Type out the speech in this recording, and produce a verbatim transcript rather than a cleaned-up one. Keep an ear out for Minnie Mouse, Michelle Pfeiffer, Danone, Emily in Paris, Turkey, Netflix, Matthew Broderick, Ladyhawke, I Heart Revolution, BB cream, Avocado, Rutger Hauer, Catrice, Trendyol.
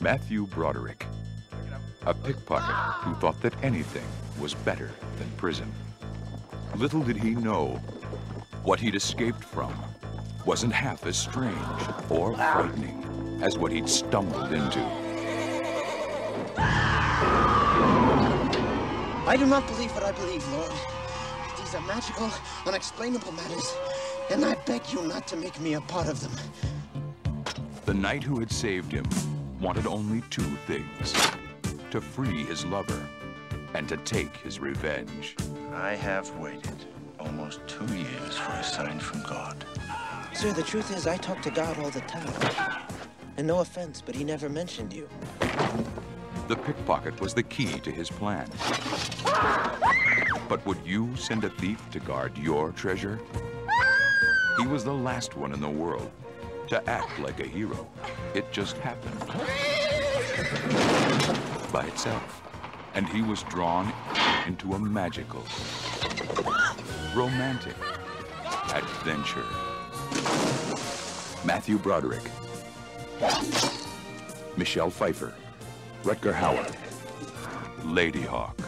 Matthew Broderick, a pickpocket who thought that anything was better than prison. Little did he know, what he'd escaped from wasn't half as strange or frightening as what he'd stumbled into. I do not believe what I believe, Lord. These are magical, unexplainable matters, and I beg you not to make me a part of them. The knight who had saved him wanted only two things: to free his lover and to take his revenge. I have waited almost two years for a sign from God. Sir, the truth is I talk to God all the time. And no offense, but he never mentioned you. The pickpocket was the key to his plan. But would you send a thief to guard your treasure? He was the last one in the world to act like a hero. It just happened by itself. And he was drawn into a magical, romantic adventure. Matthew Broderick, Michelle Pfeiffer, Rutger Hauer, Ladyhawke.